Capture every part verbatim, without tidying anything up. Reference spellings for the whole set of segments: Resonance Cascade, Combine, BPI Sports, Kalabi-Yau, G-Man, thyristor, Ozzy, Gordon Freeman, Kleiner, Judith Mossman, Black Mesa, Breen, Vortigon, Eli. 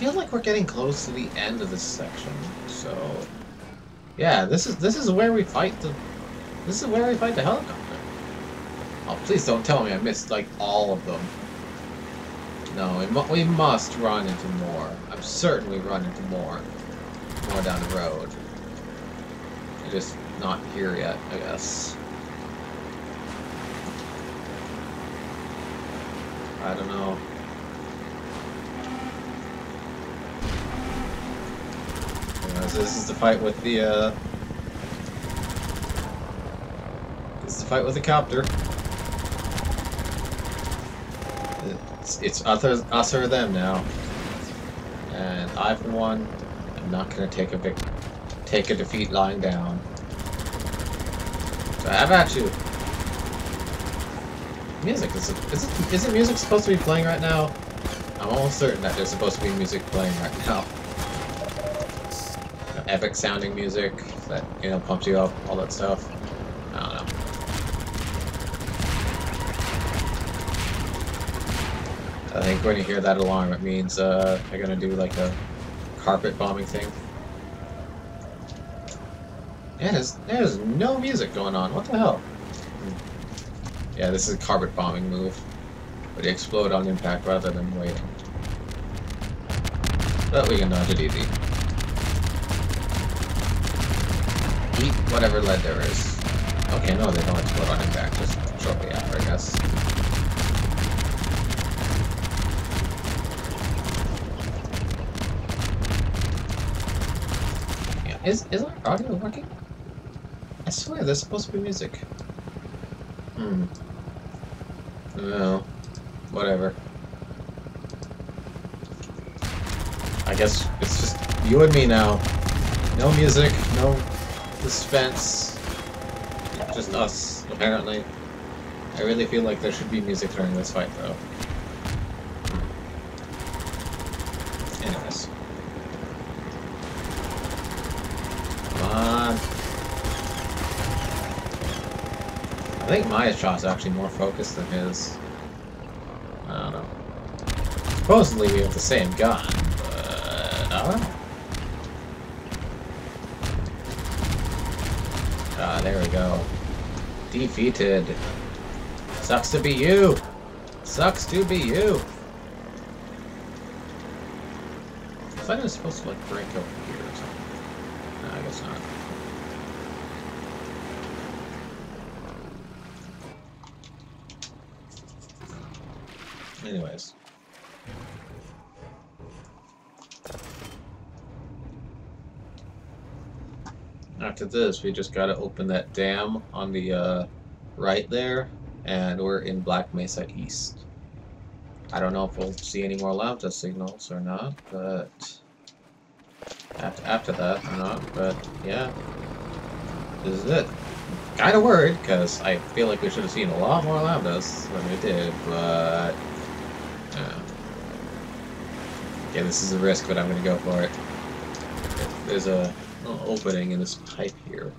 feel like we're getting close to the end of this section, so yeah, this is this is where we fight the this is where we fight the helicopter. Oh, please don't tell me I missed like all of them. No, we, mu we must run into more. I'm certain we run into more, more down the road. We're just not here yet, I guess. I don't know. This is the fight with the, uh... This is the fight with the copter. It's, it's us, us or them now. And I, for one, am not gonna take a big, take a defeat lying down. So I have actually... Music, is it, is it, isn't music supposed to be playing right now? I'm almost certain that there's supposed to be music playing right now. Epic sounding music that, you know, pumps you up, all that stuff. I don't know. I think when you hear that alarm, it means uh, they're gonna do like a carpet bombing thing. Yeah, there's, there's no music going on. What the hell? Yeah, this is a carpet bombing move. But you explode on impact rather than waiting. But we can dodge it easy. Eat whatever lead there is. Okay, no, they don't explode on impact, just shortly after, I guess. Yeah, is, is our audio working? I swear, there's supposed to be music. Hmm. No. Whatever. I guess it's just you and me now. No music, no... suspense. Just us, apparently. I really feel like there should be music during this fight, though. Anyways. Come on. I think my shot's actually more focused than his. I don't know. Supposedly we have the same gun, but I don't know. Ah, there we go. Defeated. Sucks to be you. Sucks to be you. I thought it was supposed to like break over here or something. No, I guess not. Anyways. After this, we just gotta open that dam on the uh, right there, and we're in Black Mesa East. I don't know if we'll see any more lambda signals or not, but after, after that or not, but yeah, this is it. Kinda worried, because I feel like we should have seen a lot more lambdas than we did, but yeah. Okay, this is a risk, but I'm gonna go for it. There's a opening in this pipe here.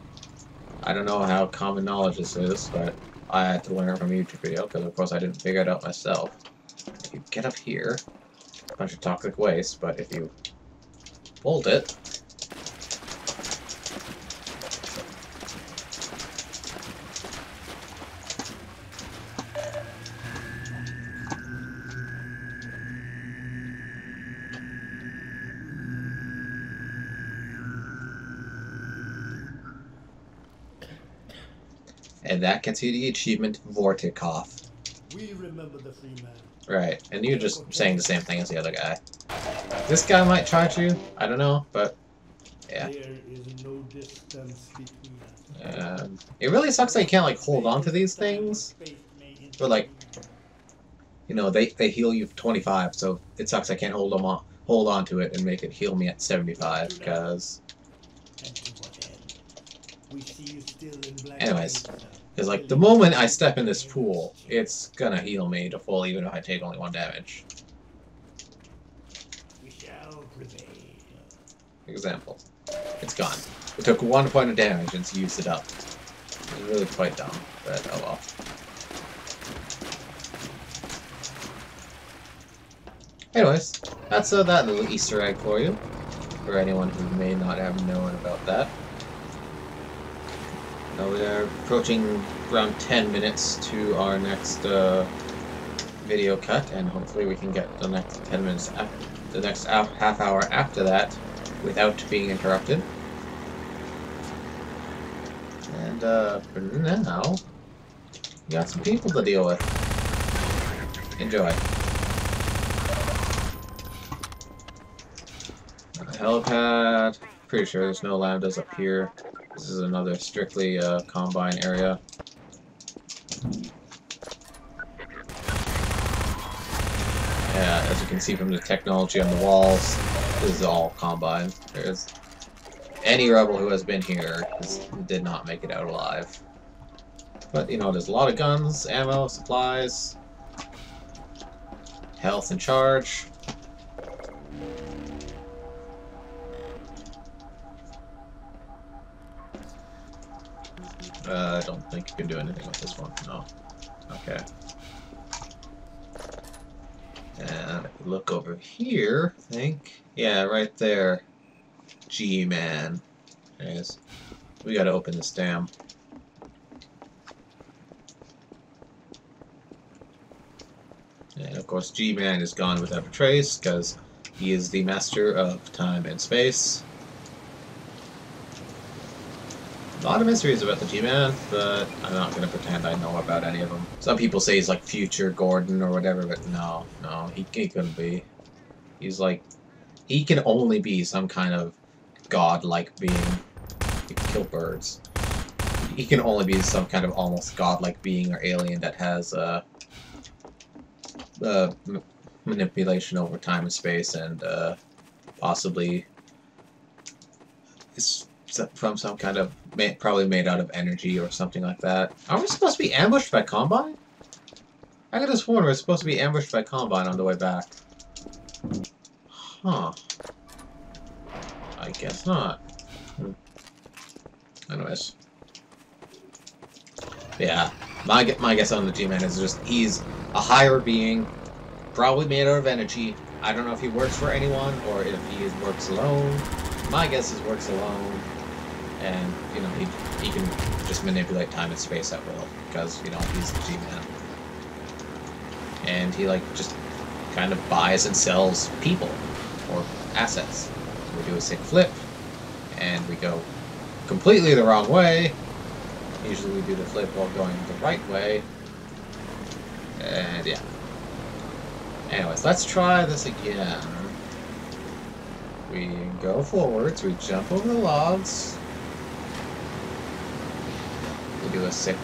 I don't know how common knowledge this is, but I had to learn it from a YouTube video because, of course, I didn't figure it out myself. If you get up here, a bunch of toxic waste, but if you hold it, and that gets you the achievement Vortigon. We remember the free man. Right, and you're just saying the same thing as the other guy. This guy might charge you, I don't know, but yeah. There is no distance between us. Um, it really sucks that you can't like hold on to these things, but like, you know, they they heal you twenty-five, so it sucks I can't hold them on, hold on to it and make it heal me at seventy-five, because. Anyways. Because, like, the moment I step in this pool, it's gonna heal me to full even if I take only one damage. We shall prevail. Example. It's gone. It took one point of damage and it's used it up. It's really quite dumb, but oh well. Anyways, that's uh, that little Easter egg for you, for anyone who may not have known about that. Now we are approaching around ten minutes to our next uh, video cut, and hopefully we can get the next ten minutes, after, the next half hour after that, without being interrupted. And uh, for now, we got some people to deal with. Enjoy. Helipad. Pretty sure there's no lambdas up here. This is another strictly uh, Combine area. Yeah, as you can see from the technology on the walls, this is all Combine. There's any rebel who has been here is, did not make it out alive. But you know, there's a lot of guns, ammo, supplies, health, and charge. Uh, I don't think you can do anything with this one. No. Okay. And if we look over here, I think. Yeah, right there. G-Man. Anyways, we gotta open this dam. And of course, G-Man is gone without a trace because he is the master of time and space. A lot of mysteries about the G-Man, but I'm not going to pretend I know about any of them. Some people say he's like future Gordon or whatever, but no, no, he, he couldn't be. He's like, he can only be some kind of god-like being. He can kill birds. He can only be some kind of almost god-like being or alien that has uh, uh, m manipulation over time and space and uh, possibly it's from some kind of May, probably made out of energy or something like that. Aren't we supposed to be ambushed by Combine? I could have sworn we're supposed to be ambushed by Combine on the way back. Huh. I guess not. Hmm. Anyways. Yeah. My, my guess on the G-Man is just he's a higher being, probably made out of energy. I don't know if he works for anyone or if he works alone. My guess is works alone. And, you know, he, he can just manipulate time and space at will, because, you know, he's the G-Man. And he, like, just kind of buys and sells people, or assets. So we do a sick flip, and we go completely the wrong way. Usually we do the flip while going the right way. And, yeah. Anyways, let's try this again. We go forwards, we jump over the logs. Do a sick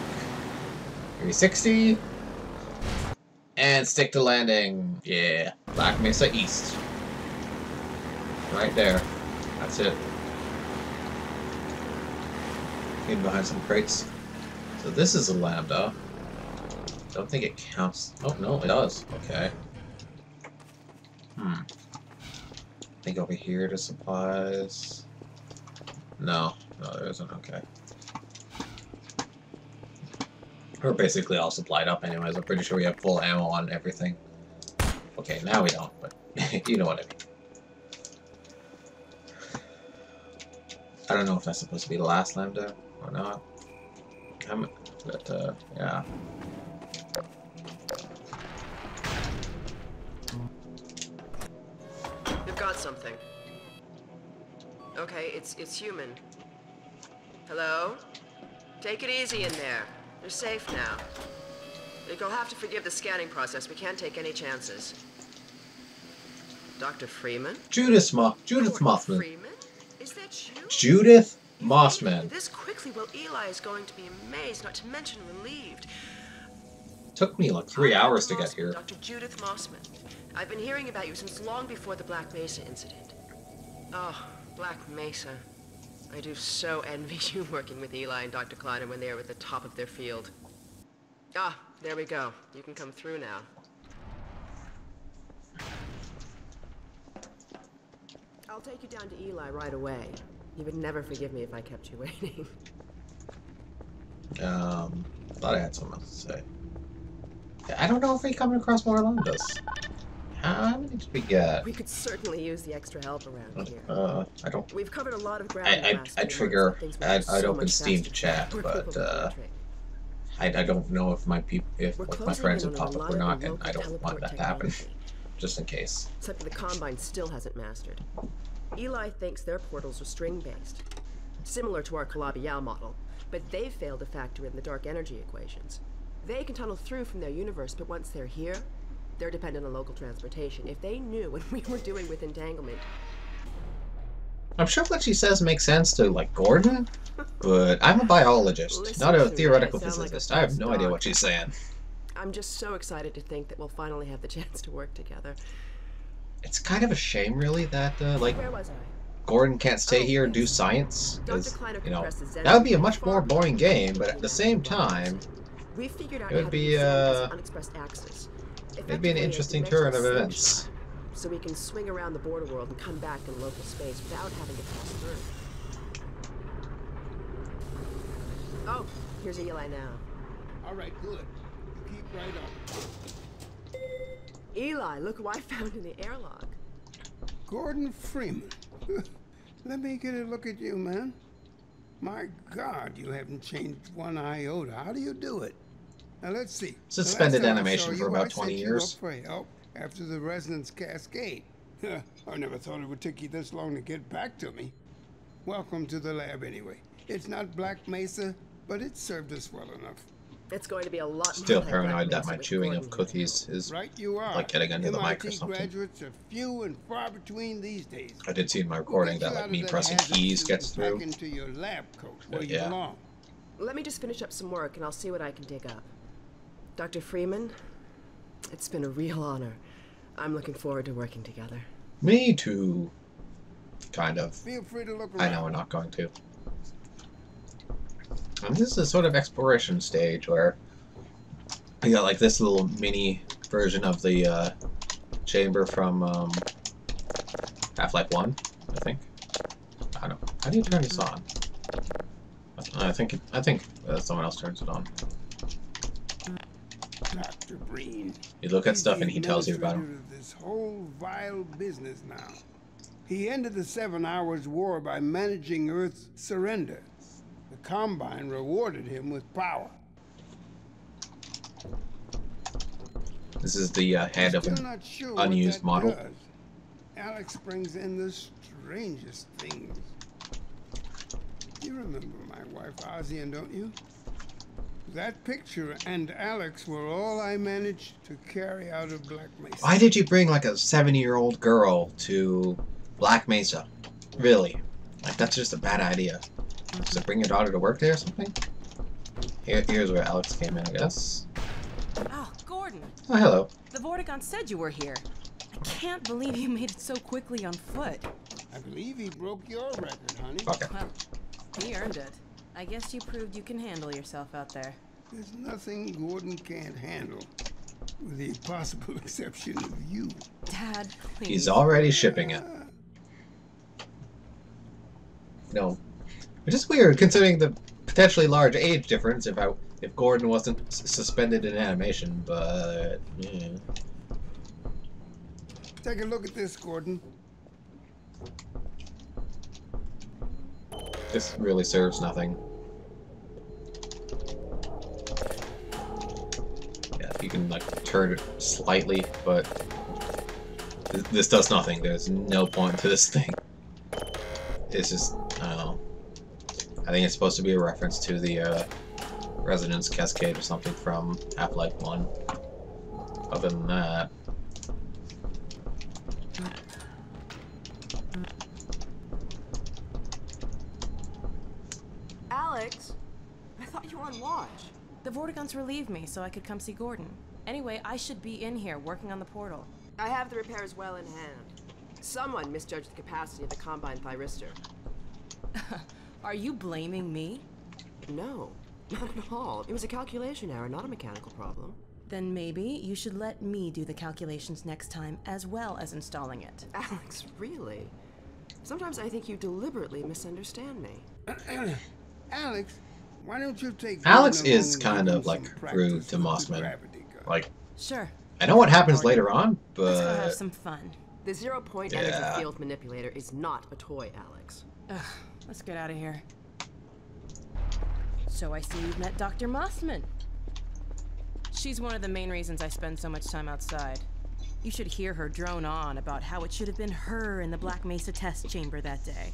three sixty and stick to landing. Yeah, Black Mesa East. Right there. That's it. Hidden behind some crates. So this is a lambda. Don't think it counts. Oh no, it does. Okay. Hmm. I think over here to supplies. No, no, there isn't. Okay. We're basically all supplied up anyways. I'm pretty sure we have full ammo on everything. Okay, now we don't, but you know what I mean. I don't know if that's supposed to be the last lambda or not. I'm, but, uh, yeah. They've got something. Okay, it's, it's human. Hello? Take it easy in there. They're safe now. You'll have to forgive the scanning process. We can't take any chances. Doctor Freeman? Judith Mo Judith Mossman. Freeman? Is that you? Judith Mossman. This quickly, well, Eli is going to be amazed, not to mention relieved. Took me like three hours to get here. Doctor Judith Mossman. I've been hearing about you since long before the Black Mesa incident. Oh, Black Mesa. I do so envy you working with Eli and Doctor Kleiner when they are at the top of their field. Ah, there we go. You can come through now. I'll take you down to Eli right away. He would never forgive me if I kept you waiting. Um, thought I had something else to say. I don't know if we come across more lambdas. How uh, many things we got? We could certainly use the extra help around here. Uh, I don't. We've covered a lot of ground. I I, I trigger. I'd, I'd so open Steam to chat, but uh, I I don't know if my people, if like my friends would pop up or not, and I don't want that to happen. Just in case. Except the Combine still hasn't mastered. Eli thinks their portals are string-based, similar to our Kalabi-Yau model, but they fail to factor in the dark energy equations. They can tunnel through from their universe, but once they're here, they're dependent on local transportation. If they knew what we were doing with entanglement... I'm sure what she says makes sense to, like, Gordon, but I'm a biologist, Listen not a theoretical physicist. Like a I have no dog. idea what she's saying. I'm just so excited to think that we'll finally have the chance to work together. It's kind of a shame, really, that, uh, like, Gordon can't stay here and do science. You know, that would be a much more boring game, but at the same time, it would be, uh, it'd be an interesting turn of events. So we can swing around the border world and come back in local space without having to pass through. Oh, here's Eli now. All right, good. You keep right up. Eli, look who I found in the airlock. Gordon Freeman. Let me get a look at you, man. My God, you haven't changed one iota. How do you do it? Now, let's see. Suspended animation for about twenty years. For help after the Resonance Cascade. I never thought it would take you this long to get back to me. Welcome to the lab, anyway. It's not Black Mesa, but it served us well enough. It's going to be a lot. Still more paranoid that my chewing Gordon of cookies is right, you are. like getting under M I T the mic or something. Graduates are few and far between these days. I did see in my recording that like me pressing keys gets through. Into your lab coat where you yeah. belong. Let me just finish up some work and I'll see what I can dig up. Doctor Freeman, it's been a real honor. I'm looking forward to working together. Me too. Kind of. Feel free to look around. I know we're not going to. And this is a sort of exploration stage where you got like this little mini version of the uh, chamber from um, Half-Life one, I think. I don't know. How do you turn this on? I think it, I think uh, someone else turns it on. Doctor Breen. You look at stuff and he tells you about him. This whole vile business now. He ended the Seven Hours War by managing Earth's surrender. The Combine rewarded him with power. This is the uh, head of an sure unused model. Does. Alex brings in the strangest things. You remember my wife Ozzy, and don't you? That picture and Alex were all I managed to carry out of Black Mesa. Why did you bring like a seventy-year-old girl to Black Mesa? Really? Like that's just a bad idea. So bring your daughter to work there or something? Here, here's where Alex came in, I guess. Oh, Gordon. Oh, hello. The Vortigon said you were here. I can't believe you made it so quickly on foot. I believe he broke your record, honey. Okay. Well, he earned it. I guess you proved you can handle yourself out there. There's nothing Gordon can't handle, with the possible exception of you. Dad, please. He's already shipping it. No. Which is weird, considering the potentially large age difference. If I, if Gordon wasn't s suspended in animation, but yeah. Take a look at this, Gordon. This really serves nothing. Yeah, you can like turn it slightly, but th this does nothing. There's no point to this thing. It's just I don't know. I think it's supposed to be a reference to the uh, Resonance Cascade or something from Half-Life one. Other than that... Alex! I thought you were on watch. The Vortigons relieved me so I could come see Gordon. Anyway, I should be in here working on the portal. I have the repairs well in hand. Someone misjudged the capacity of the Combine thyristor. Are you blaming me? No, not at all. It was a calculation error, not a mechanical problem. Then maybe you should let me do the calculations next time, as well as installing it. Alex, really? Sometimes I think you deliberately misunderstand me. Alex, why don't you take... Alex is kind of, like, rude to Mossman. Like, sure, I know what happens later on, but let's go have some fun. The zero point yeah. energy field manipulator is not a toy, Alex. Ugh, let's get out of here. So I see you've met Doctor Mossman. She's one of the main reasons I spend so much time outside. You should hear her drone on about how it should have been her in the Black Mesa test chamber that day.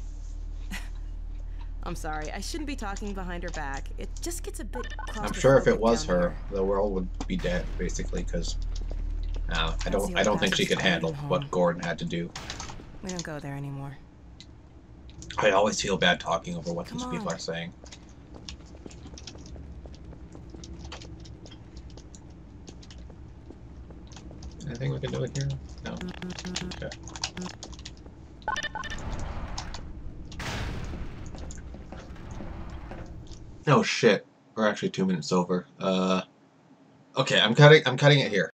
I'm sorry, I shouldn't be talking behind her back. It just gets a bit... I'm sure if it was her, her, the world would be dead, basically, because uh, I don't, I don't think she could handle what Gordon had to do. We don't go there anymore. I always feel bad talking over what these people are saying. Anything we can do it here? No. Okay. Oh shit! We're actually two minutes over. Uh, okay, I'm cutting. I'm cutting it here.